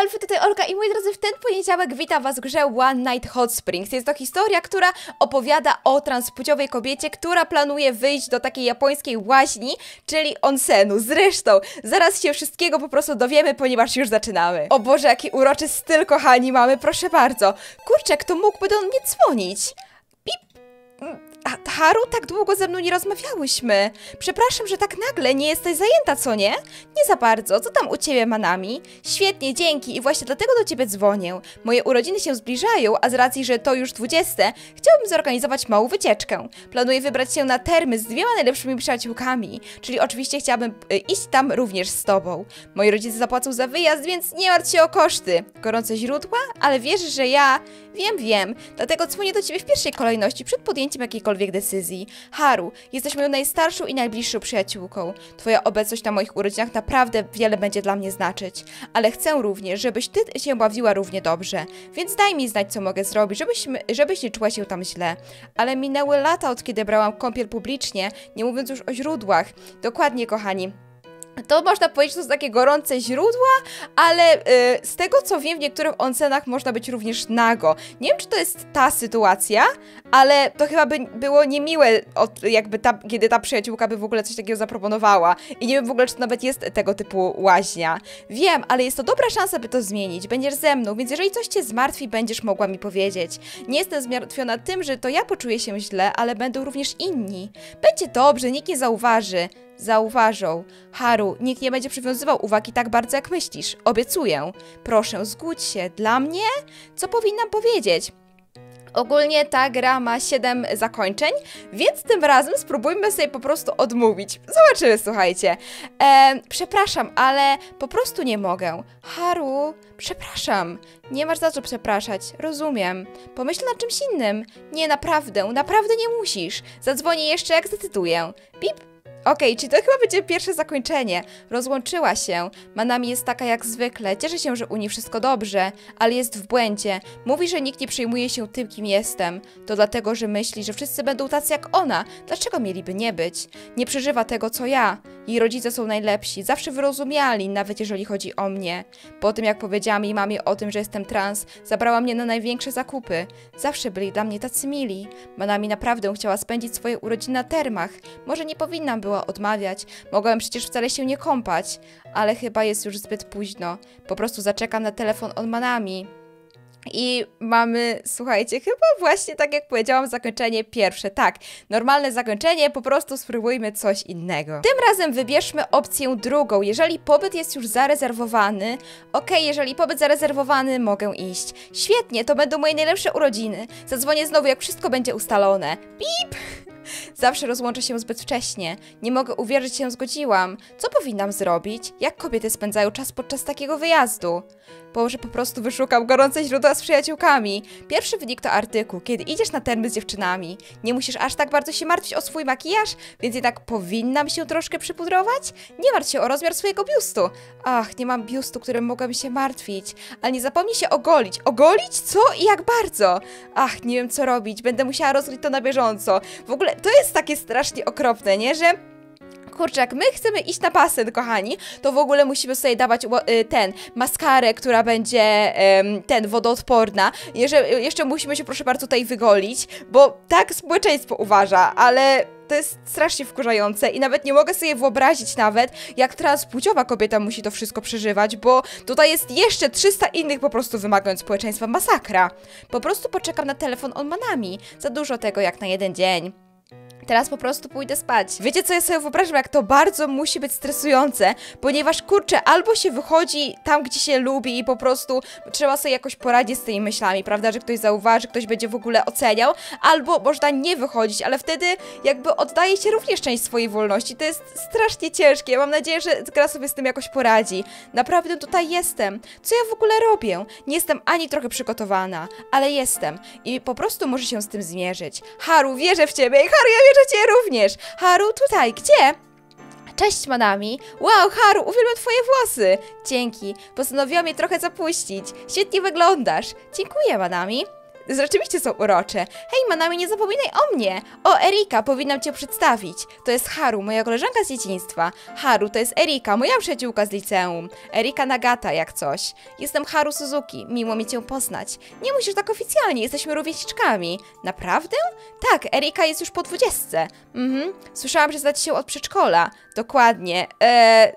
Hello Elfy, tutaj Olga i moi drodzy, w ten poniedziałek witam was w grze One Night Hot Springs. Jest to historia, która opowiada o transpłciowej kobiecie, która planuje wyjść do takiej japońskiej łaźni, czyli onsenu. Zresztą, zaraz się wszystkiego po prostu dowiemy, ponieważ już zaczynamy. O Boże, jaki uroczy styl, kochani, mamy, proszę bardzo. Kurczę, kto mógłby do mnie dzwonić? Pip. Haru, tak długo ze mną nie rozmawiałyśmy. Przepraszam, że tak nagle, nie jesteś zajęta, co nie? Nie za bardzo, co tam u ciebie, Manami? Świetnie, dzięki i właśnie dlatego do ciebie dzwonię. Moje urodziny się zbliżają, a z racji, że to już 20, chciałabym zorganizować małą wycieczkę. Planuję wybrać się na termy z dwiema najlepszymi przyjaciółkami, czyli oczywiście chciałabym iść tam również z tobą. Moi rodzice zapłacą za wyjazd, więc nie martw się o koszty. Gorące źródła? Ale wiesz, że ja... Wiem, dlatego dzwonię do ciebie w pierwszej kolejności przed podjęciem jakiejkolwiek decyzji. Haru, jesteś moją najstarszą i najbliższą przyjaciółką. Twoja obecność na moich urodzinach naprawdę wiele będzie dla mnie znaczyć. Ale chcę również, żebyś ty się bawiła równie dobrze. Więc daj mi znać, co mogę zrobić, żebyś nie czuła się tam źle. Ale minęły lata, od kiedy brałam kąpiel publicznie, nie mówiąc już o źródłach. Dokładnie, kochani. To można powiedzieć, to są takie gorące źródła, ale z tego co wiem, w niektórych onsenach można być również nago. Nie wiem, czy to jest ta sytuacja, ale to chyba by było niemiłe, kiedy ta przyjaciółka by w ogóle coś takiego zaproponowała. I nie wiem w ogóle, czy to nawet jest tego typu łaźnia. Wiem, ale jest to dobra szansa, by to zmienić. Będziesz ze mną, więc jeżeli coś cię zmartwi, będziesz mogła mi powiedzieć. Nie jestem zmartwiona tym, że to ja poczuję się źle, ale będą również inni. Będzie dobrze, nikt nie zauważy. Zauważą. Haru, nikt nie będzie przywiązywał uwagi tak bardzo, jak myślisz. Obiecuję. Proszę, zgódź się. Dla mnie? Co powinnam powiedzieć? Ogólnie ta gra ma 7 zakończeń, więc tym razem spróbujmy sobie po prostu odmówić. Zobaczymy, słuchajcie. Przepraszam, ale po prostu nie mogę. Haru, przepraszam. Nie masz za co przepraszać, rozumiem. Pomyśl nad czymś innym. Nie, naprawdę nie musisz. Zadzwonię jeszcze, jak zdecyduję. Pip. Okej, czyli to chyba będzie pierwsze zakończenie. Rozłączyła się. Manami jest taka jak zwykle. Cieszę się, że u niej wszystko dobrze, ale jest w błędzie. Mówi, że nikt nie przejmuje się tym, kim jestem. To dlatego, że myśli, że wszyscy będą tacy jak ona. Dlaczego mieliby nie być? Nie przeżywa tego, co ja. Jej rodzice są najlepsi, zawsze wyrozumiali, nawet jeżeli chodzi o mnie. Po tym, jak powiedziałam jej mamie o tym, że jestem trans, zabrała mnie na największe zakupy. Zawsze byli dla mnie tacy mili. Manami naprawdę chciała spędzić swoje urodziny na termach. Może nie powinnam była odmawiać, mogłem przecież wcale się nie kąpać, ale chyba jest już zbyt późno. Po prostu zaczekam na telefon od Manami. I mamy, słuchajcie, chyba właśnie tak jak powiedziałam, zakończenie pierwsze. Tak, normalne zakończenie, po prostu spróbujmy coś innego. Tym razem wybierzmy opcję drugą. Jeżeli pobyt jest już zarezerwowany, jeżeli pobyt zarezerwowany, mogę iść. Świetnie, to będą moje najlepsze urodziny. Zadzwonię znowu, jak wszystko będzie ustalone. Pip! Zawsze rozłączę się zbyt wcześnie. Nie mogę uwierzyć, że się zgodziłam. Co powinnam zrobić? Jak kobiety spędzają czas podczas takiego wyjazdu? Może po prostu wyszukam gorące źródła z przyjaciółkami. Pierwszy wynik to artykuł, kiedy idziesz na termy z dziewczynami. Nie musisz aż tak bardzo się martwić o swój makijaż, więc jednak powinnam się troszkę przypudrować? Nie martw się o rozmiar swojego biustu. Ach, nie mam biustu, którym mogłabym się martwić. Ale nie zapomnij się ogolić. Ogolić? Co i jak bardzo? Ach, nie wiem co robić. Będę musiała rozgryć to na bieżąco. W ogóle to jest takie strasznie okropne, nie? Że... Kurczę, jak my chcemy iść na basen, kochani, to w ogóle musimy sobie dawać maskarę, która będzie wodoodporna. Jeszcze musimy się, proszę bardzo, tutaj wygolić, bo tak społeczeństwo uważa, ale... To jest strasznie wkurzające i nawet nie mogę sobie wyobrazić jak transpłciowa kobieta musi to wszystko przeżywać, bo tutaj jest jeszcze 300 innych po prostu wymagając społeczeństwa. Masakra. Po prostu poczekam na telefon od Manami. Za dużo tego jak na jeden dzień. Teraz po prostu pójdę spać. Wiecie co, ja sobie wyobrażam, jak to bardzo musi być stresujące, ponieważ kurczę, albo się wychodzi tam, gdzie się lubi i po prostu trzeba sobie jakoś poradzić z tymi myślami, prawda, że ktoś zauważy, ktoś będzie w ogóle oceniał, albo można nie wychodzić, ale wtedy jakby oddaje się również część swojej wolności. To jest strasznie ciężkie, ja mam nadzieję, że gra sobie z tym jakoś poradzi. Naprawdę tutaj jestem. Co ja w ogóle robię? Nie jestem ani trochę przygotowana, ale jestem i po prostu muszę się z tym zmierzyć. Haru, wierzę w ciebie. Haru, ja wierzę cię również. Haru, tutaj, gdzie? Cześć, Manami. Wow, Haru, uwielbiam twoje włosy. Dzięki, postanowiłam je trochę zapuścić. Świetnie wyglądasz. Dziękuję, Manami. rzeczywiście są urocze. Hej, Manami, nie zapominaj o mnie! O, Erika, powinnam cię przedstawić. To jest Haru, moja koleżanka z dzieciństwa. Haru, to jest Erika, moja przyjaciółka z liceum. Erika Nagata, jak coś. Jestem Haru Suzuki, miło mi cię poznać. Nie musisz tak oficjalnie, jesteśmy rówieśniczkami. Naprawdę? Tak, Erika jest już po 20. Słyszałam, że znacie się od przedszkola. Dokładnie.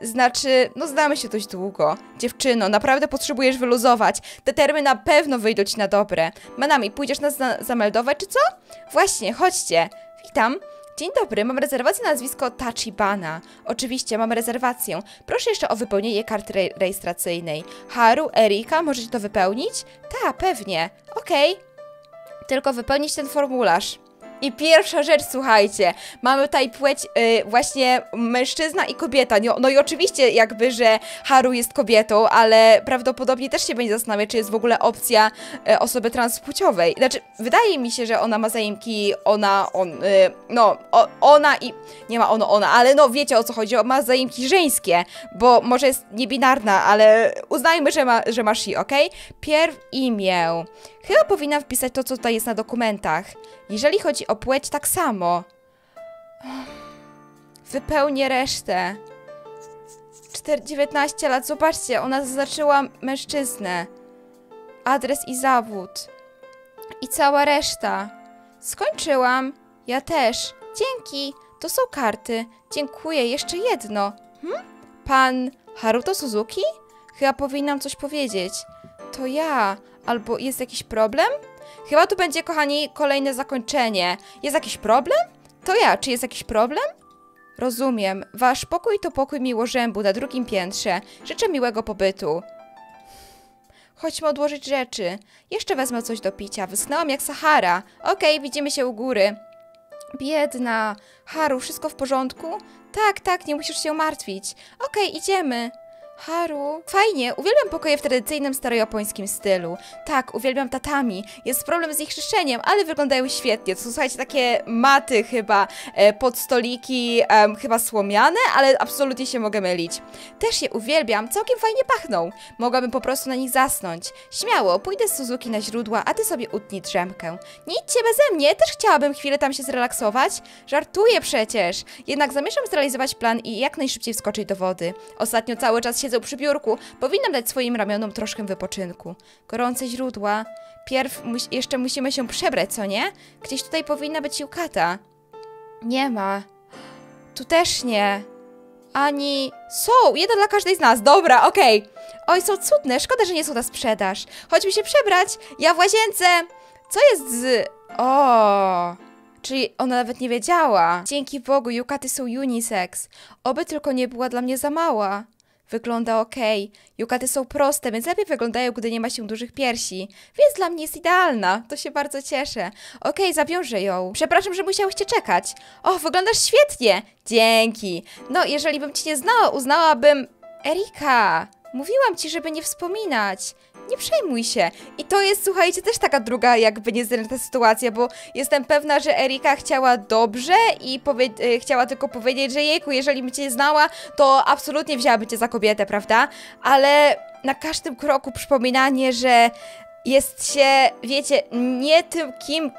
Znaczy, no znamy się dość długo. Dziewczyno, naprawdę potrzebujesz wyluzować. Te termy na pewno wyjdą ci na dobre. Manami, pójdziesz nas zameldować, czy co? Właśnie, chodźcie. Witam. Dzień dobry, mam rezerwację na nazwisko Tachibana. Oczywiście, mam rezerwację. Proszę jeszcze o wypełnienie karty rejestracyjnej. Haru, Erika, możecie to wypełnić? Ta, pewnie. Okej. Tylko wypełnić ten formularz. I pierwsza rzecz, słuchajcie, mamy tutaj płeć właśnie mężczyzna i kobieta, no i oczywiście jakby, że Haru jest kobietą, ale prawdopodobnie też się będzie zastanawiać, czy jest w ogóle opcja osoby transpłciowej. Znaczy, wydaje mi się, że ona ma zaimki, ale no wiecie, o co chodzi, ma zaimki żeńskie, bo może jest niebinarna, ale uznajmy, że ma she, okej? Imię. Chyba powinnam wpisać to, co tutaj jest na dokumentach. Jeżeli chodzi o płeć, tak samo. Wypełnię resztę. 19 lat. Zobaczcie, ona zaznaczyła mężczyznę. Adres i zawód. I cała reszta. Skończyłam. Ja też. Dzięki. To są karty. Dziękuję. Jeszcze jedno. Pan Haruto Suzuki? Chyba powinnam coś powiedzieć. To ja. Albo jest jakiś problem? Chyba tu będzie, kochani, kolejne zakończenie. Jest jakiś problem? To ja. Czy jest jakiś problem? Rozumiem. Wasz pokój to pokój Miłożębu na 2. piętrze. Życzę miłego pobytu. Chodźmy odłożyć rzeczy. Jeszcze wezmę coś do picia. Wyschnęłam jak Sahara. Okej, widzimy się u góry. Biedna. Haru, wszystko w porządku? Tak, tak, nie musisz się martwić. Okej, idziemy. Haru. Fajnie, uwielbiam pokoje w tradycyjnym starojapońskim stylu. Tak, uwielbiam tatami. Jest problem z ich czyszczeniem, ale wyglądają świetnie. To są, słuchajcie, takie maty chyba, pod stoliki, chyba słomiane, ale absolutnie się mogę mylić. Też je uwielbiam, całkiem fajnie pachną. Mogłabym po prostu na nich zasnąć. Śmiało, pójdę z Suzuki na źródła, a ty sobie utnij drzemkę. Nie idźcie beze mnie, też chciałabym chwilę tam się zrelaksować. Żartuję przecież. Jednak zamierzam zrealizować plan i jak najszybciej wskoczyć do wody. Ostatnio cały czas się przy biurku. Powinnam dać swoim ramionom troszkę wypoczynku. Gorące źródła. Jeszcze musimy się przebrać, co nie? Gdzieś tutaj powinna być yukata. Nie ma. Tu też nie. Ani... Są! Jeden dla każdej z nas. Dobra, okej. Oj, są cudne. Szkoda, że nie są na sprzedaż. Chodźmy się przebrać. Ja w łazience. Co jest z... O. Czyli ona nawet nie wiedziała. Dzięki Bogu, yukaty są unisex. Oby tylko nie była dla mnie za mała. Wygląda okej. Yukaty są proste, więc lepiej wyglądają, gdy nie ma się dużych piersi. Więc dla mnie jest idealna. To się bardzo cieszę. Okej, zawiążę ją. Przepraszam, że musiałyście czekać. O, wyglądasz świetnie. Dzięki. No, jeżeli bym cię nie znała, uznałabym... Erika, mówiłam ci, żeby nie wspominać. Nie przejmuj się. I to jest, słuchajcie, też taka druga jakby niezręczna sytuacja, bo jestem pewna, że Erika chciała dobrze i chciała tylko powiedzieć, że jejku, jeżeli by cię znała, to absolutnie wzięłaby cię za kobietę, prawda? Ale na każdym kroku przypominanie, że jest się, wiecie, nie tym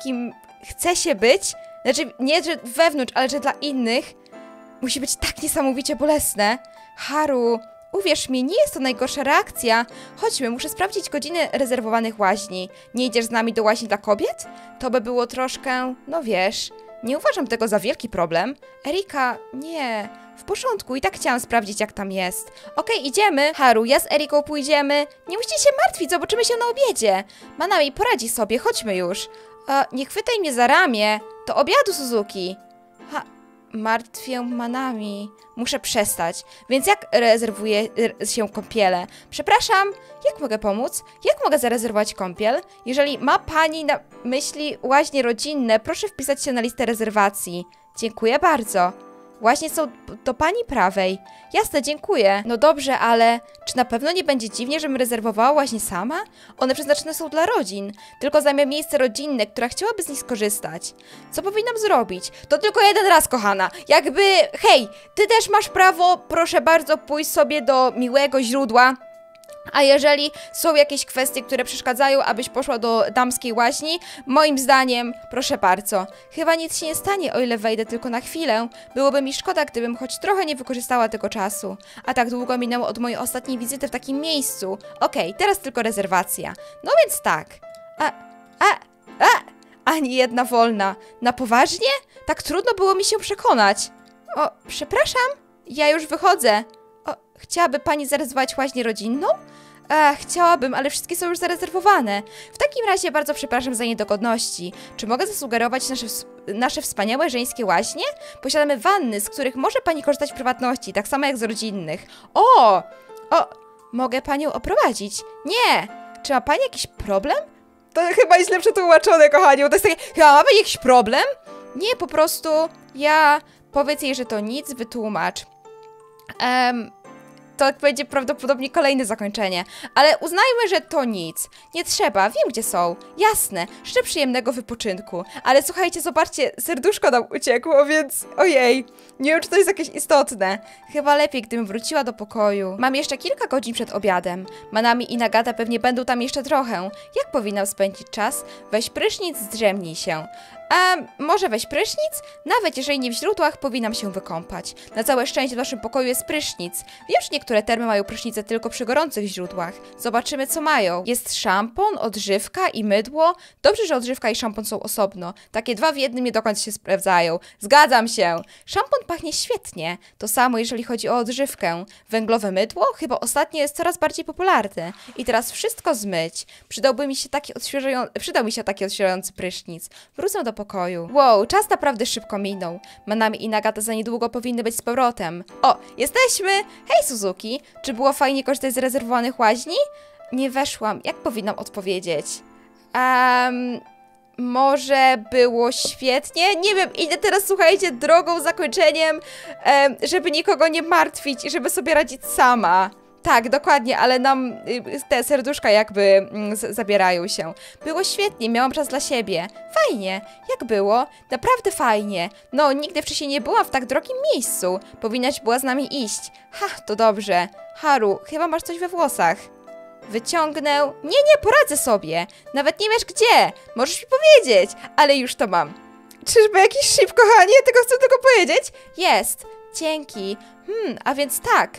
kim chce się być, znaczy nie, że wewnątrz, ale że dla innych, musi być tak niesamowicie bolesne. Haru... Uwierz mi, nie jest to najgorsza reakcja. Chodźmy, muszę sprawdzić godziny rezerwowanych łaźni. Nie idziesz z nami do łaźni dla kobiet? To by było troszkę... No wiesz, nie uważam tego za wielki problem. Erika, nie... W porządku, i tak chciałam sprawdzić, jak tam jest. Okej, idziemy. Haru, ja z Eriką pójdziemy. Nie musicie się martwić, zobaczymy się na obiedzie. Manami, poradzi sobie, chodźmy już. Nie chwytaj mnie za ramię. Do obiadu, Suzuki. Martwię Manami. Muszę przestać. Więc jak rezerwuję się kąpielę? Przepraszam, jak mogę pomóc? Jak mogę zarezerwować kąpiel? Jeżeli ma pani na myśli łaźnie rodzinne, proszę wpisać się na listę rezerwacji. Dziękuję bardzo. Łaźnie są do pani prawej. Jasne, dziękuję. No dobrze, ale czy na pewno nie będzie dziwnie, żebym rezerwowała łaźnie sama? One przeznaczone są dla rodzin. Tylko zajmę miejsce rodzinne, która chciałaby z nich skorzystać. Co powinnam zrobić? To tylko jeden raz, kochana. Jakby, hej, ty też masz prawo, proszę bardzo, pójść sobie do miłego źródła. a jeżeli są jakieś kwestie, które przeszkadzają, abyś poszła do damskiej łaźni, moim zdaniem, proszę bardzo, chyba nic się nie stanie, o ile wejdę tylko na chwilę. Byłoby mi szkoda, gdybym choć trochę nie wykorzystała tego czasu. A tak długo minęło od mojej ostatniej wizyty w takim miejscu. Okej, teraz tylko rezerwacja. No więc tak. Ani jedna wolna. Na poważnie? Tak trudno było mi się przekonać. O, przepraszam. Ja już wychodzę. O, chciałaby pani zarezerwować łaźnię rodzinną? Chciałabym, ale wszystkie są już zarezerwowane. W takim razie bardzo przepraszam za niedogodności. Czy mogę zasugerować nasze wspaniałe żeńskie łaźnie? Posiadamy wanny, z których może pani korzystać w prywatności, tak samo jak z rodzinnych. Mogę panią oprowadzić? Nie! Czy ma pani jakiś problem? To chyba jest źle przetłumaczone, kochanie, bo to jest takie... Chyba mamy jakiś problem? Nie, po prostu... Powiedz jej, że to nic, wytłumacz. To będzie prawdopodobnie kolejne zakończenie. Ale uznajmy, że to nic. Nie trzeba, wiem gdzie są. Jasne, życzę przyjemnego wypoczynku. Ale słuchajcie, zobaczcie, serduszko nam uciekło, więc... Ojej, nie wiem, czy to jest jakieś istotne. Chyba lepiej, gdybym wróciła do pokoju. Mam jeszcze kilka godzin przed obiadem. Manami i Nagata pewnie będą tam jeszcze trochę. Jak powinnam spędzić czas? Weź prysznic, zdrzemnij się. Może weź prysznic? Nawet jeżeli nie w źródłach, powinnam się wykąpać. Na całe szczęście w naszym pokoju jest prysznic. Wiem, że niektóre termy mają prysznice tylko przy gorących źródłach. Zobaczymy, co mają. Jest szampon, odżywka i mydło. Dobrze, że odżywka i szampon są osobno. Takie dwa w jednym nie do końca się sprawdzają. Zgadzam się. Szampon pachnie świetnie. To samo, jeżeli chodzi o odżywkę. Węglowe mydło? Chyba ostatnie jest coraz bardziej popularne. I teraz wszystko zmyć. Przydał mi się taki odświeżający prysznic. Wrócę do pokoju. Wow, czas naprawdę szybko minął. Manami i Nagata za niedługo powinny być z powrotem. O, jesteśmy! Hej, Suzuki! Czy było fajnie korzystać z rezerwowanych łaźni? Nie weszłam. Jak powinnam odpowiedzieć? Może było świetnie? Nie wiem, idę teraz, słuchajcie, drogą, zakończeniem, żeby nikogo nie martwić i żeby sobie radzić sama. Tak, dokładnie, ale nam te serduszka jakby zabierają się. Było świetnie, miałam czas dla siebie. Fajnie. Jak było? Naprawdę fajnie. No, nigdy wcześniej nie byłam w tak drogim miejscu. Powinnaś była z nami iść. Ha, to dobrze. Haru, chyba masz coś we włosach. Wyciągnę... Nie, poradzę sobie. Nawet nie wiesz gdzie. Możesz mi powiedzieć, ale już to mam. Czyżby jakiś szyb, kochanie? Tego chcę tylko powiedzieć. Jest. Dzięki. A więc tak.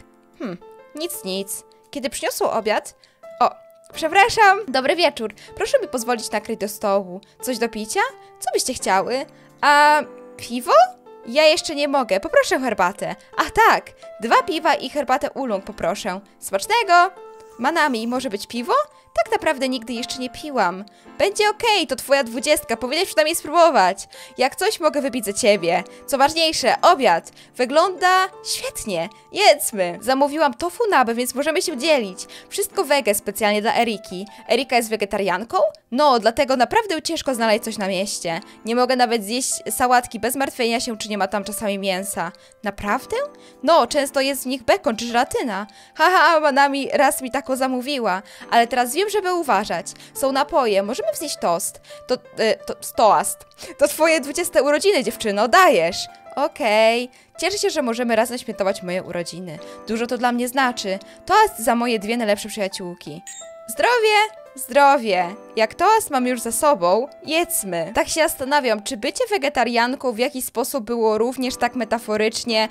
Nic. Kiedy przyniosło obiad... O, przepraszam. Dobry wieczór. Proszę mi pozwolić nakryć do stołu. Coś do picia? Co byście chciały? Piwo? Ja jeszcze nie mogę. Poproszę herbatę. Ach tak, 2 piwa i herbatę oolong poproszę. Smacznego! Manami, może być piwo? Tak naprawdę nigdy jeszcze nie piłam. Będzie okej, to twoja 20, powinieneś przynajmniej spróbować. Jak coś mogę wypić za ciebie. Co ważniejsze, obiad. Wygląda świetnie. Jedzmy. Zamówiłam tofu nabe, więc możemy się dzielić. Wszystko wege specjalnie dla Eriki. Erika jest wegetarianką? No, dlatego naprawdę ciężko znaleźć coś na mieście. Nie mogę nawet zjeść sałatki bez martwienia się, czy nie ma tam czasami mięsa. Naprawdę? No, często jest w nich bekon czy żelatyna. Haha, Manami raz mi taką zamówiła, ale teraz wiem, żeby uważać. Są napoje, możemy wznieść toast. Toast. To twoje 20 urodziny, dziewczyno, dajesz. Okej. Cieszę się, że możemy razem świętować moje urodziny. Dużo to dla mnie znaczy. Toast za moje 2 najlepsze przyjaciółki. Zdrowie! Zdrowie! Jak toast mam już za sobą, jedzmy. Tak się zastanawiam, czy bycie wegetarianką w jakiś sposób było również tak metaforycznie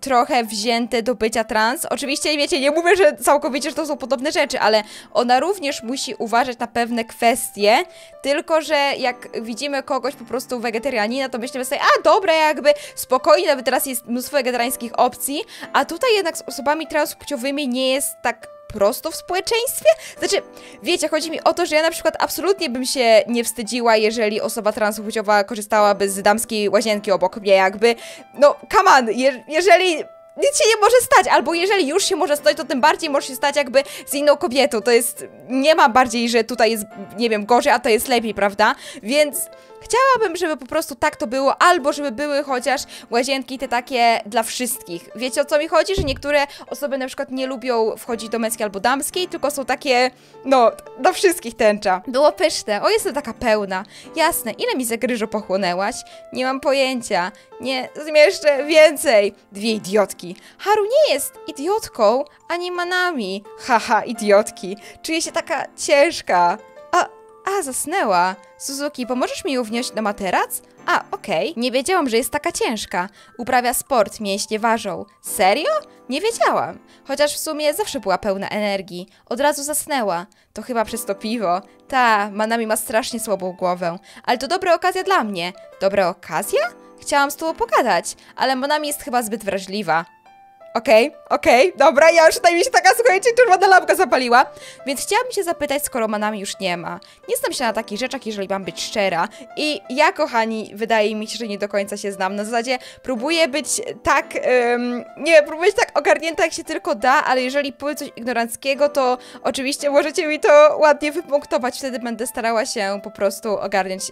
trochę wzięte do bycia trans. Oczywiście, wiecie, nie mówię, że całkowicie, że to są podobne rzeczy, ale ona również musi uważać na pewne kwestie, tylko że jak widzimy kogoś po prostu wegetarianina, to myślimy sobie, a dobra, jakby spokojnie, nawet teraz jest mnóstwo wegetariańskich opcji, a tutaj jednak z osobami transpłciowymi nie jest tak prosto w społeczeństwie? Znaczy, wiecie, chodzi mi o to, że ja na przykład absolutnie bym się nie wstydziła, jeżeli osoba transpłciowa korzystałaby z damskiej łazienki obok mnie, jakby, no, come on, jeżeli... Nic się nie może stać, albo jeżeli już się może stać, to tym bardziej może się stać jakby z inną kobietą, to jest, nie ma bardziej, że tutaj jest, nie wiem, gorzej, a to jest lepiej, prawda? Więc chciałabym, żeby po prostu tak to było, albo żeby były chociaż łazienki te takie dla wszystkich. Wiecie, o co mi chodzi? Że niektóre osoby na przykład nie lubią wchodzić do męskiej albo damskiej, tylko są takie, no, dla wszystkich tęcza. Było pyszne, o, jestem taka pełna. Jasne, ile mi za gryżu pochłonęłaś? Nie mam pojęcia. Nie, zmieszczę więcej. 2 idiotki. Suzuki. Haru nie jest idiotką, ani Manami. Haha, idiotki. Czuje się taka ciężka. A, zasnęła. Suzuki, pomożesz mi ją wnieść na materac? Okej. Nie wiedziałam, że jest taka ciężka. Uprawia sport, mięśnie ważą. Serio? Nie wiedziałam. Chociaż w sumie zawsze była pełna energii. Od razu zasnęła. To chyba przez to piwo. Ta, Manami ma strasznie słabą głowę. Ale to dobra okazja dla mnie. Dobra okazja? Chciałam z tobą pogadać, ale Manami jest chyba zbyt wrażliwa. Okej, dobra, ja już tutaj mi się taka, słuchajcie, czerwona lampka zapaliła. Więc chciałabym się zapytać, skoro Manami już nie ma. Nie znam się na takich rzeczach, jeżeli mam być szczera. I ja, kochani, wydaje mi się, że nie do końca się znam. Na zasadzie próbuję być tak, próbuję być tak ogarnięta, jak się tylko da, ale jeżeli powiem coś ignoranckiego, to oczywiście możecie mi to ładnie wypunktować. Wtedy będę starała się po prostu ogarniać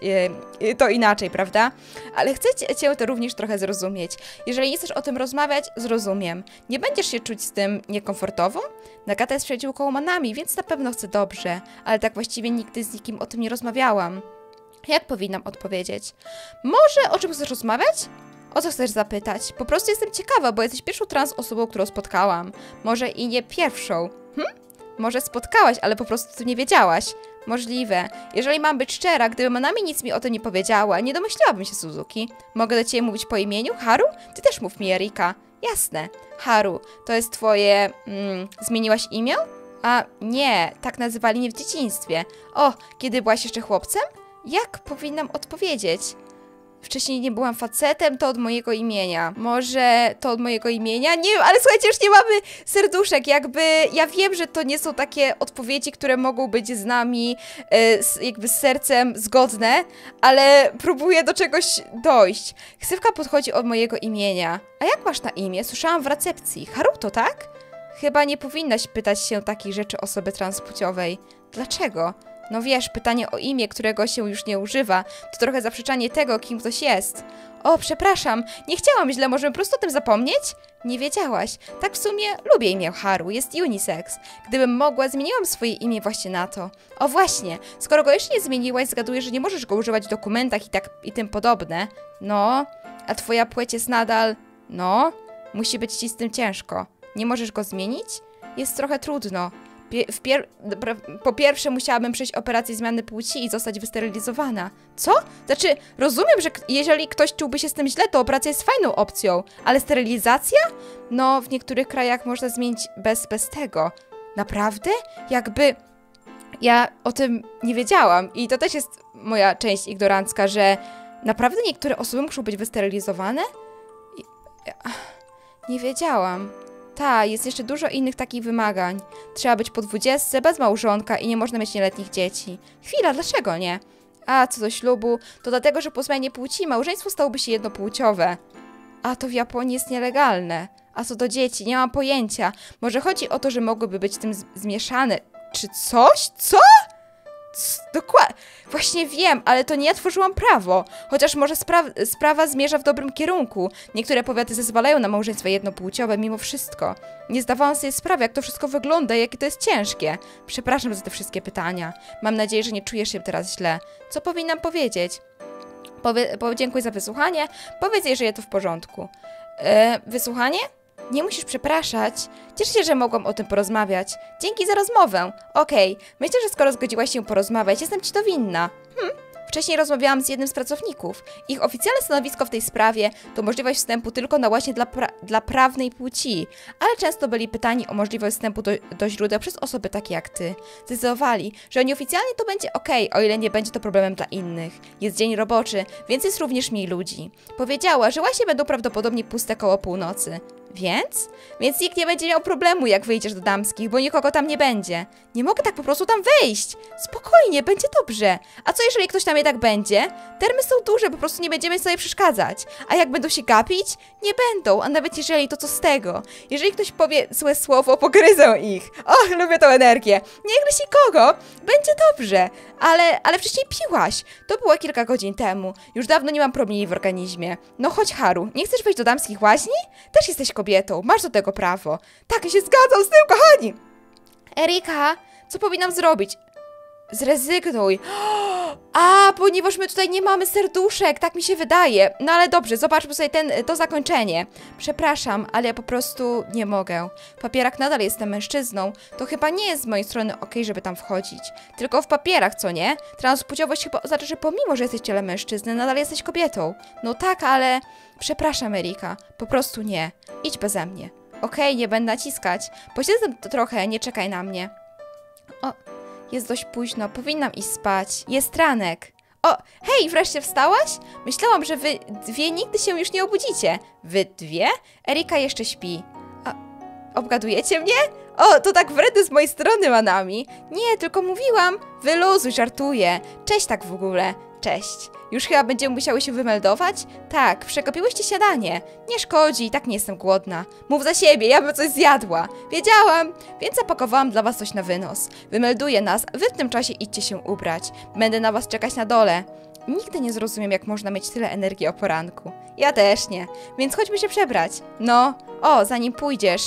to inaczej, prawda? Ale chcę cię to również trochę zrozumieć. Jeżeli nie chcesz o tym rozmawiać, zrozumiem. Nie będziesz się czuć z tym niekomfortowo? Nagata jest przyjaciółką Manami, więc na pewno chce dobrze, ale tak właściwie nigdy z nikim o tym nie rozmawiałam. Jak powinnam odpowiedzieć? Może o czym chcesz rozmawiać? O co chcesz zapytać? Po prostu jestem ciekawa, bo jesteś pierwszą trans osobą, którą spotkałam. Może i nie pierwszą. Może spotkałaś, ale po prostu ty nie wiedziałaś. Możliwe. Jeżeli mam być szczera, gdyby Manami nic mi o tym nie powiedziała, nie domyślałabym się, Suzuki. Mogę do ciebie mówić po imieniu? Haru? Ty też mów mi, Erika. Jasne. Haru, to jest twoje... zmieniłaś imię? Nie, tak nazywali mnie w dzieciństwie. Kiedy byłaś jeszcze chłopcem? Jak powinnam odpowiedzieć? Wcześniej nie byłam facetem, to od mojego imienia. Może to od mojego imienia? Nie wiem, ale słuchajcie, już nie mamy serduszek, jakby... Ja wiem, że to nie są takie odpowiedzi, które mogą być z nami, jakby z sercem zgodne, ale próbuję do czegoś dojść. Ksywka podchodzi od mojego imienia. A jak masz na imię? Słyszałam w recepcji. Haruto, tak? Chyba nie powinnaś pytać się takich rzeczy osoby transpłciowej. Dlaczego? No wiesz, pytanie o imię, którego się już nie używa, to trochę zaprzeczanie tego, kim ktoś jest. Przepraszam, nie chciałam źle, możemy po prostu o tym zapomnieć? Nie wiedziałaś. Tak w sumie lubię imię Haru, jest unisex. Gdybym mogła, zmieniłam swoje imię właśnie na to. Właśnie, skoro go jeszcze nie zmieniłaś, zgaduję, że nie możesz go używać w dokumentach i tym podobne. No, a twoja płeć jest nadal... No, musi być ci z tym ciężko. Nie możesz go zmienić? Jest trochę trudno. Po pierwsze musiałabym przejść operację zmiany płci i zostać wysterylizowana. Co? Znaczy, rozumiem, że jeżeli ktoś czułby się z tym źle, to operacja jest fajną opcją, ale sterylizacja? No, w niektórych krajach można zmienić bez tego. Naprawdę? Jakby... Ja o tym nie wiedziałam i to też jest moja część ignorancka, że naprawdę niektóre osoby muszą być wysterylizowane? Nie wiedziałam. Ta, jest jeszcze dużo innych takich wymagań. Trzeba być po 20, bez małżonka i nie można mieć nieletnich dzieci. Chwila, dlaczego nie? Co do ślubu? To dlatego, że po zmianie płci małżeństwo stałoby się jednopłciowe. To w Japonii jest nielegalne. Co do dzieci? Nie mam pojęcia. Może chodzi o to, że mogłyby być tym zmieszane. Czy coś? Co? Dokładnie. Właśnie wiem, ale to nie ja tworzyłam prawo. Chociaż może sprawa zmierza w dobrym kierunku. Niektóre powiaty zezwalają na małżeństwa jednopłciowe mimo wszystko. Nie zdawałam sobie sprawy, jak to wszystko wygląda i jakie to jest ciężkie. Przepraszam za te wszystkie pytania. Mam nadzieję, że nie czujesz się teraz źle. Co powinnam powiedzieć? Dziękuję za wysłuchanie. Powiedz jej, że jest to w porządku. Wysłuchanie? Nie musisz przepraszać. Cieszę się, że mogłam o tym porozmawiać. Dzięki za rozmowę. Myślę, że skoro zgodziłaś się porozmawiać, jestem ci to winna. Wcześniej rozmawiałam z jednym z pracowników. Ich oficjalne stanowisko w tej sprawie to możliwość wstępu tylko na właśnie dla prawnej płci, ale często byli pytani o możliwość wstępu do źródeł przez osoby takie jak ty. Zdecydowali, że nieoficjalnie to będzie o ile nie będzie to problemem dla innych. Jest dzień roboczy, więc jest również mniej ludzi. Powiedziała, że właśnie będą prawdopodobnie puste koło północy. Więc nikt nie będzie miał problemu, jak wyjdziesz do damskich, bo nikogo tam nie będzie. Nie mogę tak po prostu tam wejść. Spokojnie, będzie dobrze. A co jeżeli ktoś tam jednak będzie? Termy są duże, po prostu nie będziemy sobie przeszkadzać. A jak będą się gapić? Nie będą, a nawet jeżeli, to co z tego? Jeżeli ktoś powie złe słowo, pogryzę ich. Lubię tą energię. Nie gryź nikogo, będzie dobrze. Ale wcześniej piłaś. To było kilka godzin temu. Już dawno nie mam promieni w organizmie. No chodź, Haru, nie chcesz wejść do damskich łaźni? Też jesteś kobietą, masz do tego prawo. Tak, ja się zgadzam z tym, kochani! Erika, co powinnam zrobić? Zrezygnuj. A, ponieważ my tutaj nie mamy serduszek, tak mi się wydaje. No ale dobrze, zobaczmy sobie to zakończenie. Przepraszam, ale ja po prostu nie mogę. Papierak nadal jestem mężczyzną. To chyba nie jest z mojej strony okej, żeby tam wchodzić. Tylko w papierach, co nie? Transpłciowość chyba oznacza, że pomimo, że jesteś cielem mężczyzny, nadal jesteś kobietą. No tak, ale... Przepraszam, Erika. Po prostu nie. Idź beze mnie. Okej, nie będę naciskać. Posiedzę to trochę, nie czekaj na mnie. O... Jest dość późno, powinnam iść spać. Jest ranek. O, hej, wreszcie wstałaś? Myślałam, że wy dwie nigdy się już nie obudzicie. Wy dwie? Erika jeszcze śpi. A, obgadujecie mnie? O, to tak wredne z mojej strony, Manami. Nie, tylko mówiłam. Wyluzuj, żartuję. Cześć tak w ogóle. Cześć. Już chyba będziemy musiały się wymeldować? Tak, przegapiłyście śniadanie. Nie szkodzi, i tak nie jestem głodna. Mów za siebie, ja bym coś zjadła. Wiedziałam, więc zapakowałam dla was coś na wynos. Wymelduję nas, wy w tym czasie idźcie się ubrać. Będę na was czekać na dole. Nigdy nie zrozumiem, jak można mieć tyle energii o poranku. Ja też nie, więc chodźmy się przebrać. No, o, zanim pójdziesz.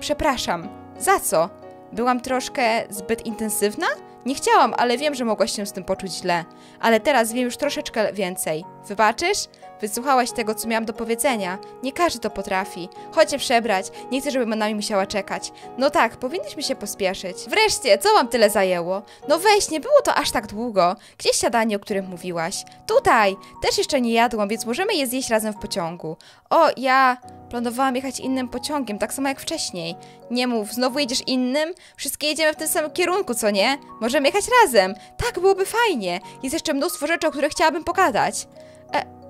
Przepraszam, za co? Byłam troszkę zbyt intensywna? Nie chciałam, ale wiem, że mogłaś się z tym poczuć źle. Ale teraz wiem już troszeczkę więcej. Wybaczysz? Wysłuchałaś tego, co miałam do powiedzenia. Nie każdy to potrafi. Chodź się przebrać. Nie chcę, żeby Manami musiała czekać. No tak, powinnyśmy się pospieszyć. Wreszcie, co wam tyle zajęło? No weź, nie było to aż tak długo. Gdzieś śniadanie, o którym mówiłaś? Tutaj! Też jeszcze nie jadłam, więc możemy je zjeść razem w pociągu. O, ja... Planowałam jechać innym pociągiem, tak samo jak wcześniej. Nie mów, znowu jedziesz innym? Wszystkie jedziemy w tym samym kierunku, co nie? Możemy jechać razem. Tak, byłoby fajnie. Jest jeszcze mnóstwo rzeczy, o których chciałabym pogadać.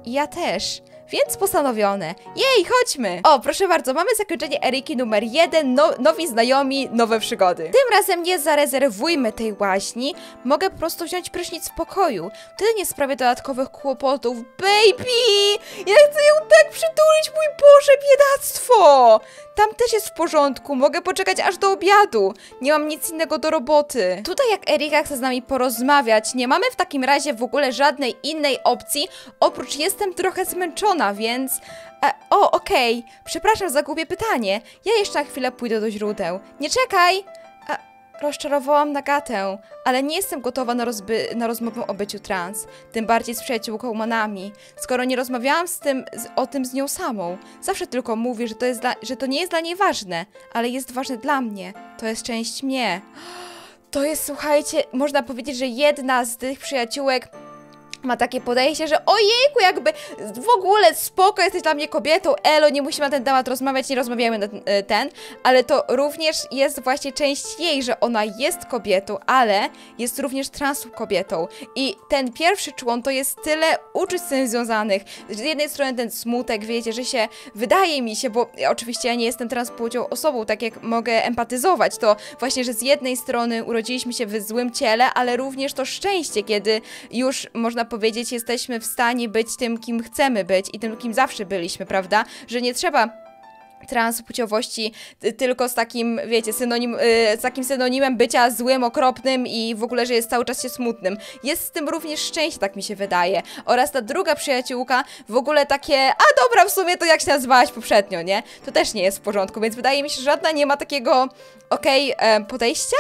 Ja też. Więc postanowione. Jej, chodźmy! O, proszę bardzo, mamy zakończenie Eriki numer 1, nowi znajomi, nowe przygody. Tym razem nie zarezerwujmy tej łaźni. Mogę po prostu wziąć prysznic w pokoju. Wtedy nie sprawię dodatkowych kłopotów. Baby! Ja chcę ją tak przytulić, mój Boże, biedactwo! Tam też jest w porządku, mogę poczekać aż do obiadu. Nie mam nic innego do roboty. Tutaj jak Erika chce z nami porozmawiać, nie mamy w takim razie w ogóle żadnej innej opcji, oprócz jestem trochę zmęczona, więc... O, okej, przepraszam za głupie pytanie. Ja jeszcze na chwilę pójdę do źródeł. Nie czekaj! Rozczarowałam Nagatę, ale nie jestem gotowa na rozmowę o byciu trans, tym bardziej z przyjaciółką Manami, skoro nie rozmawiałam o tym z nią samą. Zawsze tylko mówię, że to nie jest dla niej ważne, ale jest ważne dla mnie. To jest część mnie. To jest, słuchajcie, można powiedzieć, że jedna z tych przyjaciółek ma takie podejście, że ojejku, jakby w ogóle spoko, jesteś dla mnie kobietą, elo, nie musimy na ten temat rozmawiać, nie rozmawiamy na ten, ale to również jest właśnie część jej, że ona jest kobietą, ale jest również transu kobietą i ten pierwszy człon to jest tyle uczuć z tym związanych. Z jednej strony ten smutek, wiecie, że się wydaje mi się, bo oczywiście ja nie jestem transpłcią osobą, tak jak mogę empatyzować, to właśnie, że z jednej strony urodziliśmy się w złym ciele, ale również to szczęście, kiedy już można powiedzieć, jesteśmy w stanie być tym, kim chcemy być i tym, kim zawsze byliśmy, prawda? Że nie trzeba transpłciowości tylko z takim, wiecie, z takim synonimem bycia złym, okropnym i w ogóle, że jest cały czas się smutnym. Jest z tym również szczęście, tak mi się wydaje. Oraz ta druga przyjaciółka w ogóle takie, a dobra, w sumie to jak się nazywałaś poprzednio, nie? To też nie jest w porządku, więc wydaje mi się, że żadna nie ma takiego, podejścia?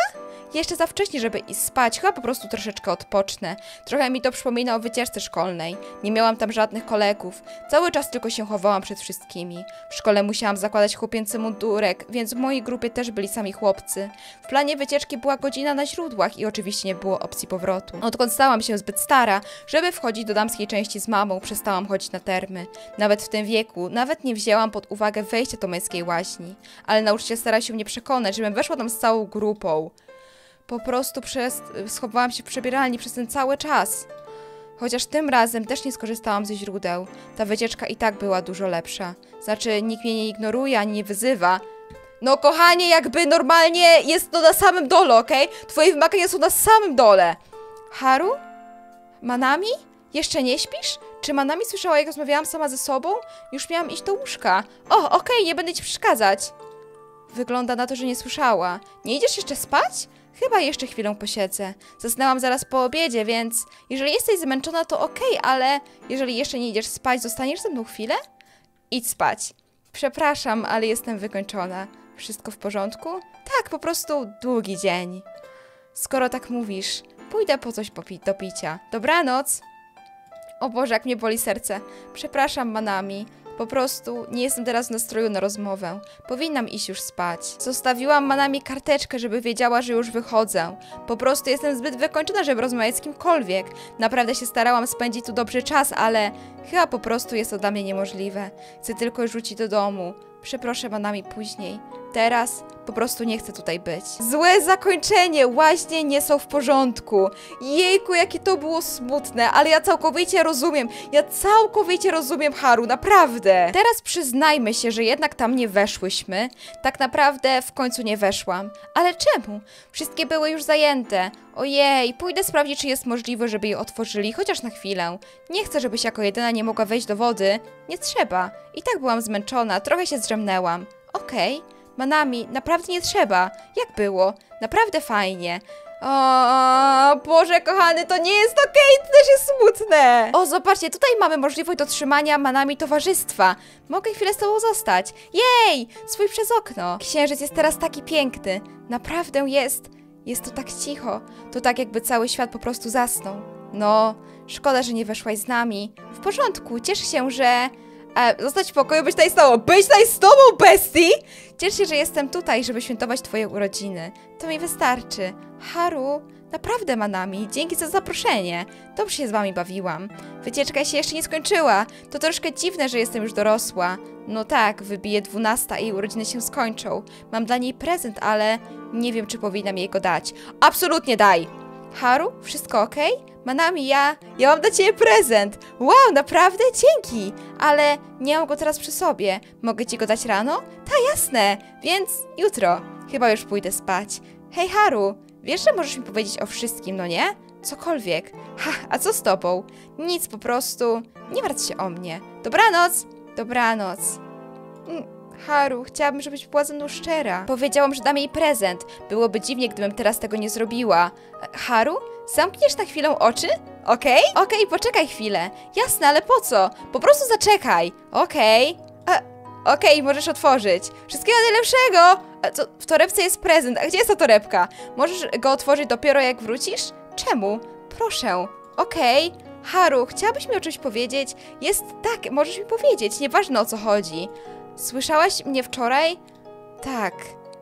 Jeszcze za wcześnie, żeby iść spać, chyba po prostu troszeczkę odpocznę. Trochę mi to przypomina o wycieczce szkolnej. Nie miałam tam żadnych kolegów. Cały czas tylko się chowałam przed wszystkimi. W szkole musiałam zakładać chłopięcy mundurek, więc w mojej grupie też byli sami chłopcy. W planie wycieczki była godzina na źródłach i oczywiście nie było opcji powrotu. Odkąd stałam się zbyt stara, żeby wchodzić do damskiej części z mamą, przestałam chodzić na termy. Nawet w tym wieku, nawet nie wzięłam pod uwagę wejścia do męskiej łaźni. Ale nauczyciel starał się mnie przekonać, żebym weszła tam z całą grupą. Po prostu schowałam się w przebieralni przez ten cały czas. Chociaż tym razem też nie skorzystałam ze źródeł. Ta wycieczka i tak była dużo lepsza. Znaczy, nikt mnie nie ignoruje ani nie wyzywa. No kochanie, jakby normalnie jest to na samym dole, okej? Twoje wymagania są na samym dole. Haru? Manami? Jeszcze nie śpisz? Czy Manami słyszała, jak rozmawiałam sama ze sobą? Już miałam iść do łóżka. O, okej, nie będę ci przeszkadzać. Wygląda na to, że nie słyszała. Nie idziesz jeszcze spać? Chyba jeszcze chwilę posiedzę. Zasnęłam zaraz po obiedzie, więc jeżeli jesteś zmęczona, to okej, ale jeżeli jeszcze nie idziesz spać, zostaniesz ze mną chwilę? Idź spać. Przepraszam, ale jestem wykończona. Wszystko w porządku? Tak, po prostu długi dzień. Skoro tak mówisz, Pójdę po coś do picia. Dobranoc! O Boże, jak mnie boli serce. Przepraszam, Manami. Po prostu nie jestem teraz w nastroju na rozmowę. Powinnam iść już spać. Zostawiłam Manami karteczkę, żeby wiedziała, że już wychodzę. Po prostu jestem zbyt wykończona, żeby rozmawiać z kimkolwiek. Naprawdę się starałam spędzić tu dobry czas, ale chyba po prostu jest to dla mnie niemożliwe. Chcę tylko rzucić do domu. Przeproszę Manami później. Teraz po prostu nie chcę tutaj być. Złe zakończenie! Łaźnie nie są w porządku. Jejku, jakie to było smutne, ale ja całkowicie rozumiem. Ja całkowicie rozumiem Haru, naprawdę. Teraz przyznajmy się, że jednak tam nie weszłyśmy. Tak naprawdę w końcu nie weszłam. Ale czemu? Wszystkie były już zajęte. Ojej, pójdę sprawdzić, czy jest możliwe, żeby je otworzyli, chociaż na chwilę. Nie chcę, żebyś jako jedyna nie mogła wejść do wody. Nie trzeba. I tak byłam zmęczona, trochę się zdrzemnęłam. Okej. Manami, naprawdę nie trzeba. Jak było? Naprawdę fajnie. O Boże kochany, to nie jest okej, to też jest smutne. O, zobaczcie, tutaj mamy możliwość dotrzymania Manami towarzystwa. Mogę chwilę z tobą zostać. Jej, spójrz przez okno. Księżyc jest teraz taki piękny. Naprawdę jest. Jest to tak cicho. To tak jakby cały świat po prostu zasnął. No, szkoda, że nie weszłaś z nami. W porządku, ciesz się, że... zostać w pokoju, być tutaj z tobą. Być tutaj z tobą, bestii! Ciesz się, że jestem tutaj, żeby świętować twoje urodziny. To mi wystarczy. Haru, naprawdę Manami, dzięki za zaproszenie. Dobrze się z wami bawiłam. Wycieczka się jeszcze nie skończyła. To troszkę dziwne, że jestem już dorosła. No tak, wybije 12 i urodziny się skończą. Mam dla niej prezent, ale nie wiem, czy powinnam jej go dać. Absolutnie daj! Haru, wszystko okej? Manami, ja mam dla ciebie prezent. Wow, naprawdę? Dzięki. Ale nie mam go teraz przy sobie. Mogę ci go dać rano? Ta, jasne. Więc jutro. Chyba już pójdę spać. Hej, Haru. Wiesz, że możesz mi powiedzieć o wszystkim, no nie? Cokolwiek. Ha, a co z tobą? Nic, po prostu. Nie martw się o mnie. Dobranoc. Dobranoc. Haru, chciałabym, żebyś była ze mną szczera. Powiedziałam, że dam jej prezent. Byłoby dziwnie, gdybym teraz tego nie zrobiła. Haru? Zamkniesz na chwilę oczy? Okej? Okej, poczekaj chwilę. Jasne, ale po co? Po prostu zaczekaj. Okej. Okej, możesz otworzyć. Wszystkiego najlepszego! Co, w torebce jest prezent. A gdzie jest ta torebka? Możesz go otworzyć dopiero jak wrócisz? Czemu? Proszę. Okej. Haru, chciałabyś mi o czymś powiedzieć? Jest tak, możesz mi powiedzieć. Nieważne o co chodzi. Słyszałaś mnie wczoraj? Tak.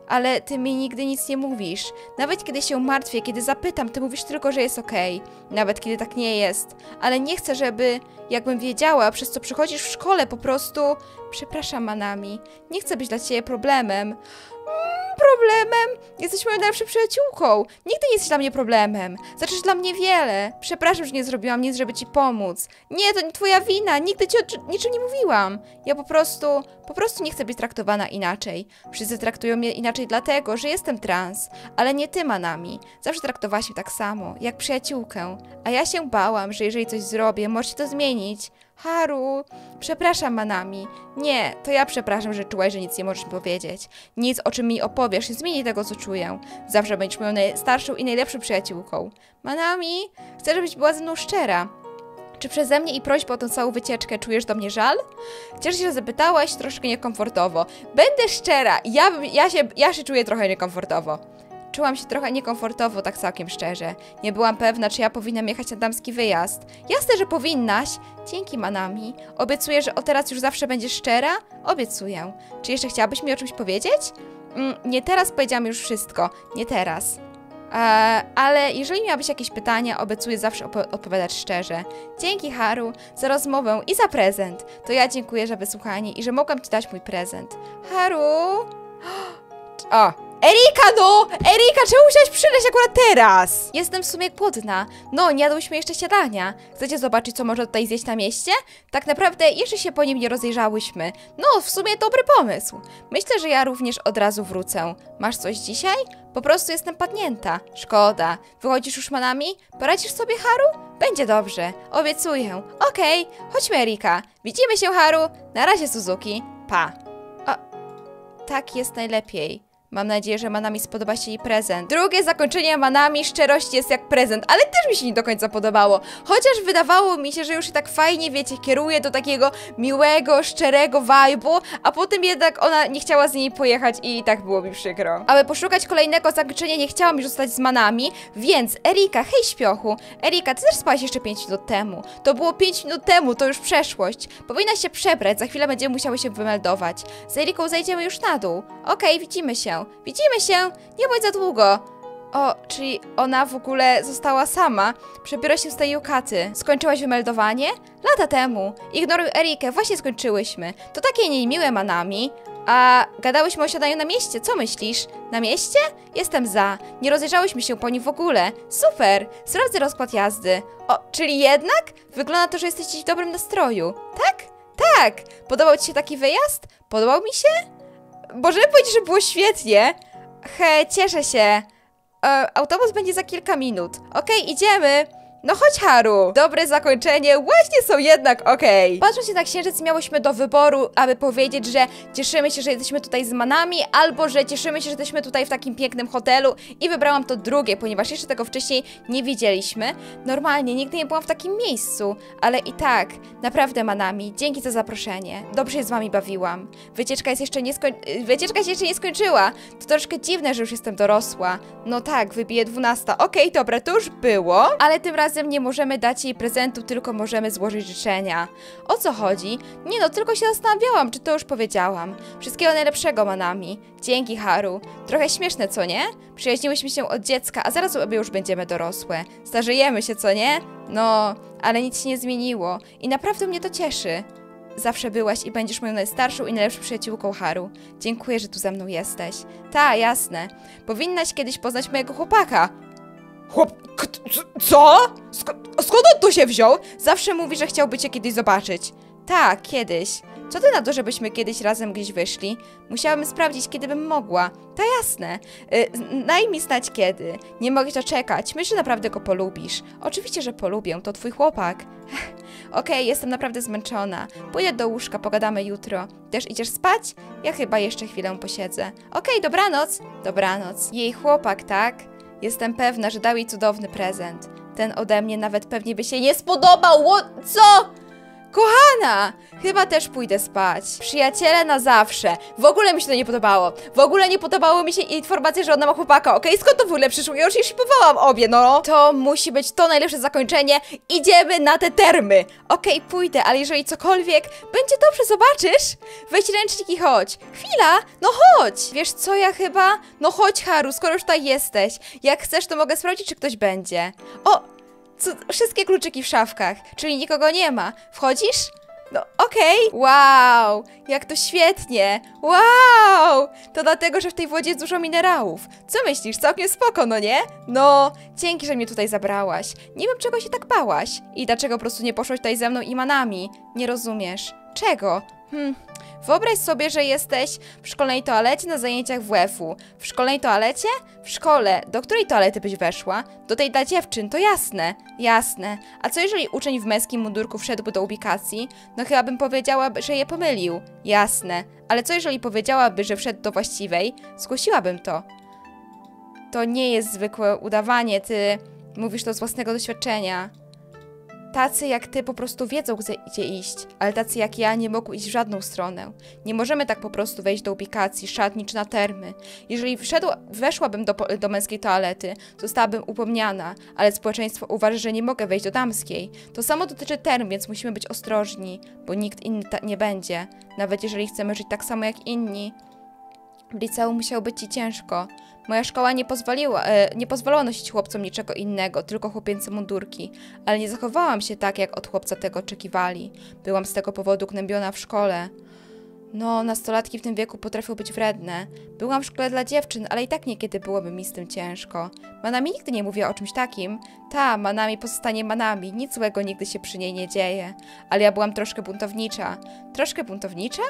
Ale ty mi nigdy nic nie mówisz. Nawet kiedy się martwię, kiedy zapytam, ty mówisz tylko, że jest okej. Nawet kiedy tak nie jest. Ale nie chcę, żeby, jakbym wiedziała, przez co przychodzisz w szkole, po prostu... Przepraszam, Manami. Nie chcę być dla ciebie problemem. Problemem? Jesteś moją najlepszą przyjaciółką. Nigdy nie jesteś dla mnie problemem. Znaczysz dla mnie wiele. Przepraszam, że nie zrobiłam nic, żeby ci pomóc. Nie, to nie twoja wina. Nigdy ci o niczym nie mówiłam. Ja po prostu nie chcę być traktowana inaczej. Wszyscy traktują mnie inaczej dlatego, że jestem trans. Ale nie ty, Manami. Zawsze traktowałaś mnie tak samo, jak przyjaciółkę. A ja się bałam, że jeżeli coś zrobię, może się to zmienić. Haru, przepraszam, Manami. Nie, to ja przepraszam, że czułaś, że nic nie możesz mi powiedzieć. Nic, o czym mi opowiesz, nie zmieni tego, co czuję. Zawsze będziesz moją najstarszą i najlepszą przyjaciółką. Manami, chcę, żebyś była ze mną szczera. Czy przeze mnie i prośbę o tą całą wycieczkę czujesz do mnie żal? Cieszę się, że zapytałaś troszkę niekomfortowo. Będę szczera, ja się czuję trochę niekomfortowo. Czułam się trochę niekomfortowo, tak całkiem szczerze. Nie byłam pewna, czy ja powinnam jechać na damski wyjazd. Jasne, że powinnaś. Dzięki, Manami. Obiecuję, że od teraz już zawsze będziesz szczera? Obiecuję. Czy jeszcze chciałabyś mi o czymś powiedzieć? Nie teraz, powiedziałam już wszystko. Nie teraz. Ale jeżeli miałabyś jakieś pytania, obiecuję zawsze odpowiadać szczerze. Dzięki, Haru, za rozmowę i za prezent. To ja dziękuję za wysłuchanie i że mogłam ci dać mój prezent. Haru... O! Erika, no! Erika, czemu musiałaś przyleść akurat teraz? Jestem w sumie głodna. No, nie jadłyśmy jeszcze śniadania. Chcecie zobaczyć, co można tutaj zjeść na mieście? Tak naprawdę jeszcze się po nim nie rozejrzałyśmy. No, w sumie dobry pomysł. Myślę, że ja również od razu wrócę. Masz coś dzisiaj? Po prostu jestem padnięta. Szkoda. Wychodzisz już, Manami? Poradzisz sobie, Haru? Będzie dobrze. Obiecuję. Okej, chodźmy, Erika. Widzimy się, Haru. Na razie, Suzuki. Pa. O, tak jest najlepiej. Mam nadzieję, że Manami spodoba się jej prezent. Drugie zakończenie Manami, szczerość jest jak prezent, ale też mi się nie do końca podobało. Chociaż wydawało mi się, że już się tak fajnie, wiecie, kieruje do takiego miłego, szczerego vibe'u, a potem jednak ona nie chciała z niej pojechać i tak było mi przykro. Aby poszukać kolejnego zakończenia, nie chciałam już zostać z Manami, więc Erika, hej śpiochu. Erika, ty też spałaś jeszcze 5 minut temu. To było 5 minut temu, to już przeszłość. Powinnaś się przebrać, za chwilę będziemy musiały się wymeldować. Z Eriką zejdziemy już na dół. Okej, widzimy się. Widzimy się! Nie bądź za długo! O, czyli ona w ogóle została sama. Przebiera się z tej Yukaty. Skończyłaś wymeldowanie? Lata temu. Ignoruj Erikę, właśnie skończyłyśmy. To takie niemiłe Manami. A gadałyśmy o siadaniu na mieście, co myślisz? Na mieście? Jestem za. Nie rozejrzałyśmy się po nim w ogóle. Super! Sprawdzę rozkład jazdy. O, czyli jednak? Wygląda to, że jesteście w dobrym nastroju. Tak? Tak! Podobał ci się taki wyjazd? Podobał mi się? Możemy powiedzieć, że było świetnie. He, cieszę się. Autobus będzie za kilka minut. Okej, idziemy. No chodź, Haru. Dobre zakończenie. Właśnie są jednak okej. Patrząc się na księżyc, miałyśmy do wyboru, aby powiedzieć, że cieszymy się, że jesteśmy tutaj z Manami, albo że cieszymy się, że jesteśmy tutaj w takim pięknym hotelu, i wybrałam to drugie, ponieważ jeszcze tego wcześniej nie widzieliśmy. Normalnie, nigdy nie byłam w takim miejscu, ale i tak, naprawdę Manami, dzięki za zaproszenie. Dobrze się z wami bawiłam. Wycieczka się jeszcze nie skończyła. To troszkę dziwne, że już jestem dorosła. No tak, wybije 12. Okej, dobra, to już było, ale tym razem nie możemy dać jej prezentu, tylko możemy złożyć życzenia. O co chodzi? Nie no, tylko się zastanawiałam, czy to już powiedziałam. Wszystkiego najlepszego, Manami. Dzięki, Haru. Trochę śmieszne, co nie? Przyjaźniłyśmy się od dziecka, a zaraz obie już będziemy dorosłe. Starzejemy się, co nie? No, ale nic się nie zmieniło i naprawdę mnie to cieszy. Zawsze byłaś i będziesz moją najstarszą i najlepszą przyjaciółką, Haru. Dziękuję, że tu ze mną jesteś. Ta, jasne. Powinnaś kiedyś poznać mojego chłopaka. Co? Skąd on tu się wziął? Zawsze mówi, że chciałby cię kiedyś zobaczyć. Tak, kiedyś. Co ty na to, żebyśmy kiedyś razem gdzieś wyszli? Musiałabym sprawdzić, kiedy bym mogła. To jasne. Daj mi znać kiedy. Nie mogę się czekać. Myślę, że naprawdę go polubisz. Oczywiście, że polubię. To twój chłopak. Okej, jestem naprawdę zmęczona. Pójdę do łóżka, pogadamy jutro. Też idziesz spać? Ja chyba jeszcze chwilę posiedzę. Okej, dobranoc. Dobranoc. Jej chłopak, tak? Jestem pewna, że dał jej cudowny prezent. Ten ode mnie nawet pewnie by się nie spodobał. Co? Kochana! Chyba też pójdę spać. Przyjaciele na zawsze. W ogóle mi się to nie podobało. W ogóle nie podobały mi się informacje, że ona ma chłopaka. Okej, skąd to w ogóle przyszło? Ja już je szypowałam obie, no. To musi być to najlepsze zakończenie. Idziemy na te termy. Okej, pójdę, ale jeżeli cokolwiek będzie dobrze, zobaczysz? Weź ręcznik i chodź. Chwila, no chodź. Wiesz co, ja chyba... No chodź, Haru, skoro już tutaj jesteś. Jak chcesz, to mogę sprawdzić, czy ktoś będzie. O! Co, wszystkie kluczyki w szafkach, czyli nikogo nie ma. Wchodzisz? No, okej. Wow, jak to świetnie. Wow, to dlatego, że w tej wodzie jest dużo minerałów. Co myślisz? Całkiem spoko, no nie? No, dzięki, że mnie tutaj zabrałaś. Nie wiem, czego się tak bałaś. I dlaczego po prostu nie poszłaś tutaj ze mną i Manami? Nie rozumiesz. Czego? Wyobraź sobie, że jesteś w szkolnej toalecie na zajęciach WF-u. W szkolnej toalecie? W szkole. Do której toalety byś weszła? Do tej dla dziewczyn, to jasne. Jasne. A co jeżeli uczeń w męskim mundurku wszedłby do ubikacji? No chyba bym powiedziała, że je pomylił. Jasne. Ale co jeżeli powiedziałaby, że wszedł do właściwej? Zgłosiłabym to. To nie jest zwykłe udawanie, ty mówisz to z własnego doświadczenia. Tacy jak ty po prostu wiedzą, gdzie iść, ale tacy jak ja nie mogą iść w żadną stronę. Nie możemy tak po prostu wejść do ubikacji, szatni czy na termy. Jeżeli weszłabym do męskiej toalety, zostałabym upomniana, ale społeczeństwo uważa, że nie mogę wejść do damskiej. To samo dotyczy term, więc musimy być ostrożni, bo nikt inny nie będzie. Nawet jeżeli chcemy żyć tak samo jak inni. W liceum musiało być ci ciężko. Moja szkoła nie pozwalała nosić chłopcom niczego innego, tylko chłopięce mundurki, ale nie zachowałam się tak, jak od chłopca tego oczekiwali. Byłam z tego powodu gnębiona w szkole. No, nastolatki w tym wieku potrafią być wredne. Byłam w szkole dla dziewczyn, ale i tak niekiedy byłoby mi z tym ciężko. Manami nigdy nie mówiła o czymś takim. Ta, Manami pozostanie Manami, nic złego nigdy się przy niej nie dzieje. Ale ja byłam troszkę buntownicza. Troszkę buntownicza?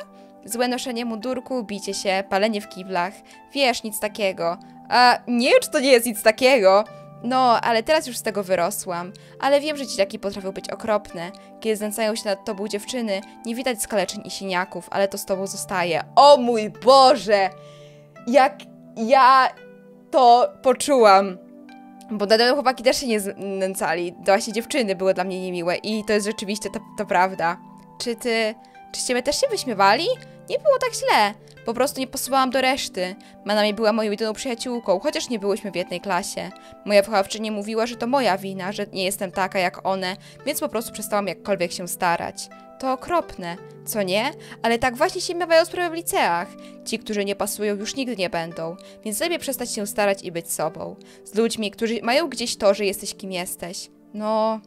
Złe noszenie mundurku, bicie się, palenie w kiblach. Wiesz, nic takiego. A nie wiem, czy to nie jest nic takiego. No, ale teraz już z tego wyrosłam. Ale wiem, że dzieciaki potrafią być okropne. Kiedy znęcają się nad tobą dziewczyny, nie widać skaleczeń i siniaków, ale to z tobą zostaje. O mój Boże! Jak ja to poczułam, bo nadal chłopaki też się nie znęcali, właśnie dziewczyny były dla mnie niemiłe i to jest rzeczywiście ta prawda. Czy ciebie też się wyśmiewali? Nie było tak źle, po prostu nie pasowałam do reszty. Manami była moją jedyną przyjaciółką, chociaż nie byłyśmy w jednej klasie. Moja wychowawczyni mówiła, że to moja wina, że nie jestem taka jak one, więc po prostu przestałam jakkolwiek się starać. To okropne, co nie? Ale tak właśnie się miewają sprawy w liceach. Ci, którzy nie pasują, już nigdy nie będą, więc lepiej przestać się starać i być sobą. Z ludźmi, którzy mają gdzieś to, że jesteś kim jesteś. No...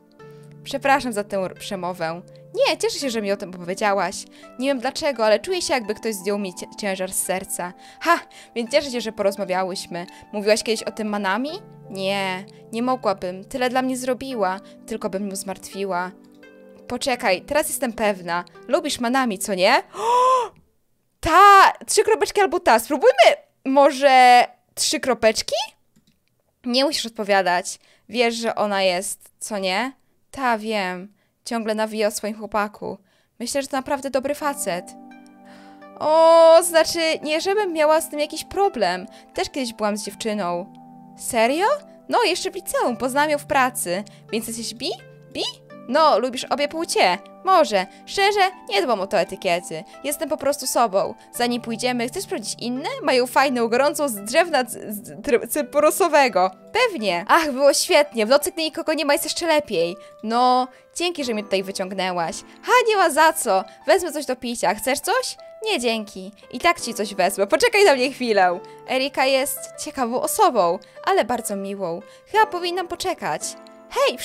Przepraszam za tę przemowę. Nie, cieszę się, że mi o tym powiedziałaś. Nie wiem dlaczego, ale czuję się, jakby ktoś zdjął mi ciężar z serca. Ha! Więc cieszę się, że porozmawiałyśmy. Mówiłaś kiedyś o tym Manami? Nie, nie mogłabym. Tyle dla mnie zrobiła. Tylko bym mu zmartwiła. Poczekaj, teraz jestem pewna. Lubisz Manami, co nie? O! Ta! 3 kropeczki albo ta. Spróbujmy może 3 kropeczki? Nie musisz odpowiadać. Wiesz, że ona jest, co nie? Ta, wiem. Ciągle nawija o swoim chłopaku. Myślę, że to naprawdę dobry facet. O, znaczy, nie żebym miała z tym jakiś problem. Też kiedyś byłam z dziewczyną. Serio? No, jeszcze w liceum. Poznałam ją w pracy. Więc jesteś bi? Bi? No, lubisz obie płcie. Może. Szczerze, nie dbam o to etykiety. Jestem po prostu sobą. Zanim pójdziemy, chcesz sprawdzić inne? Mają fajną, gorącą z drzewna cyprusowego. Pewnie. Ach, było świetnie. W nocy, gdy nikogo nie ma, jest jeszcze lepiej. No, dzięki, że mnie tutaj wyciągnęłaś. Ha, nie ma za co. Wezmę coś do picia. Chcesz coś? Nie, dzięki. I tak ci coś wezmę. Poczekaj na mnie chwilę. Erika jest ciekawą osobą, ale bardzo miłą. Chyba powinnam poczekać. Hej,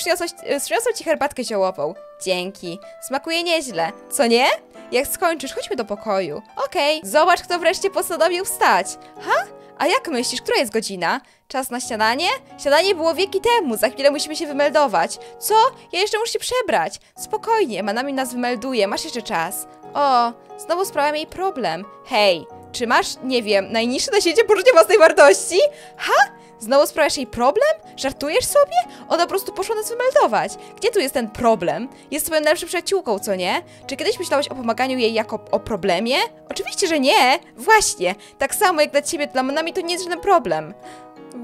przyniosłem ci herbatkę ziołową. Dzięki. Smakuje nieźle, co nie? Jak skończysz, chodźmy do pokoju. Okej. Zobacz, kto wreszcie postanowił wstać. Ha? A jak myślisz, która jest godzina? Czas na śniadanie? Śniadanie było wieki temu, za chwilę musimy się wymeldować. Co? Ja jeszcze muszę się przebrać. Spokojnie, Manami nas wymelduje, masz jeszcze czas. O, znowu sprawiam jej problem. Hej, czy masz, nie wiem, najniższe na świecie poczucie własnej wartości? Ha? Znowu sprawiasz jej problem? Żartujesz sobie? Ona po prostu poszła nas wymeldować. Gdzie tu jest ten problem? Jest twoją najlepszą przyjaciółką, co nie? Czy kiedyś myślałaś o pomaganiu jej jako o problemie? Oczywiście, że nie! Właśnie! Tak samo jak dla ciebie, dla Manami to nie jest żaden problem.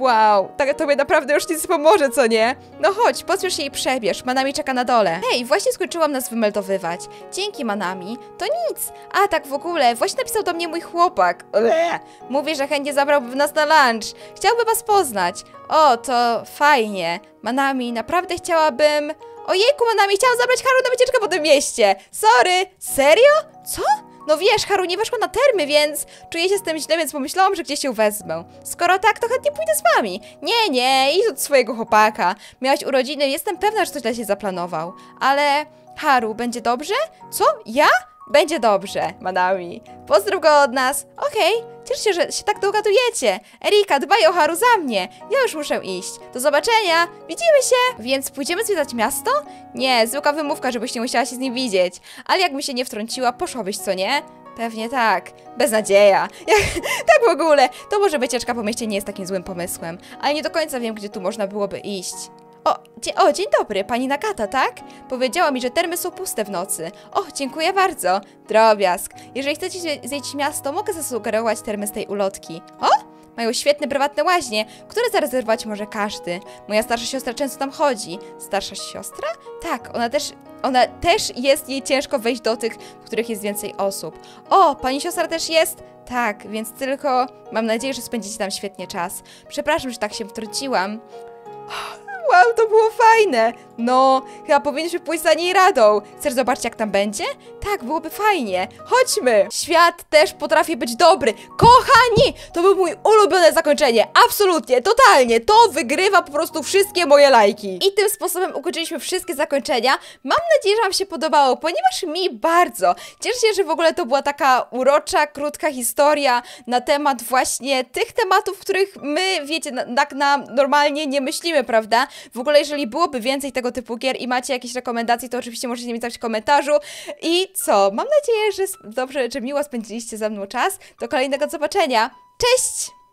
Wow, tak tobie naprawdę już nic pomoże, co nie? No chodź, pozbierz jej przebierz, Manami czeka na dole. Hej, właśnie skończyłam nas wymeldowywać. Dzięki, Manami. To nic. A tak w ogóle, właśnie napisał do mnie mój chłopak. Ble. Mówi, że chętnie zabrałby nas na lunch. Chciałby was poznać. O, to fajnie. Manami, naprawdę chciałabym... Ojejku, Manami, chciałam zabrać Haru na wycieczkę po tym mieście. Sorry. Serio? Co? No wiesz, Haru nie weszła na termy, więc czuję się z tym źle, więc pomyślałam, że gdzieś się wezmę. Skoro tak, to chętnie pójdę z wami. Nie, nie, idź od swojego chłopaka. Miałaś urodziny, jestem pewna, że coś dla ciebie zaplanował. Ale Haru, będzie dobrze? Co? Ja? Będzie dobrze, Manami. Pozdrów go od nas. Okej. Cieszę się, że się tak dogadujecie. Erika, dbaj o Haru za mnie. Ja już muszę iść. Do zobaczenia. Widzimy się. Więc pójdziemy zwiedzać miasto? Nie, zwykła wymówka, żebyś nie musiała się z nim widzieć. Ale jakby się nie wtrąciła, poszłabyś, co nie? Pewnie tak. Beznadzieja. Tak w ogóle. To może wycieczka po mieście nie jest takim złym pomysłem. Ale nie do końca wiem, gdzie tu można byłoby iść. O, dzień dobry, pani Nagata, tak? Powiedziała mi, że termy są puste w nocy. O, dziękuję bardzo. Drobiazg. Jeżeli chcecie zwiedzić miasto, mogę zasugerować termy z tej ulotki. O! Mają świetne prywatne łaźnie, które zarezerwować może każdy. Moja starsza siostra często tam chodzi. Starsza siostra? Tak, ona też jest jej ciężko wejść do tych, w których jest więcej osób. O, pani siostra też jest? Tak, więc tylko mam nadzieję, że spędzicie tam świetnie czas. Przepraszam, że tak się wtrąciłam. Wow, to było fajne! No, chyba powinniśmy pójść za niej radą. Chcesz zobaczyć, jak tam będzie? Tak, byłoby fajnie. Chodźmy! Świat też potrafi być dobry. Kochani! To był mój ulubione zakończenie. Absolutnie, totalnie. To wygrywa po prostu wszystkie moje lajki. I tym sposobem ukończyliśmy wszystkie zakończenia. Mam nadzieję, że wam się podobało, ponieważ mi bardzo. Cieszę się, że w ogóle to była taka urocza, krótka historia na temat właśnie tych tematów, których my, wiecie, tak normalnie nie myślimy, prawda? W ogóle, jeżeli byłoby więcej tego typu gier i macie jakieś rekomendacje, to oczywiście możecie mi dać w komentarzu. I co? Mam nadzieję, że dobrze, że miło spędziliście ze mną czas. Do kolejnego zobaczenia. Cześć!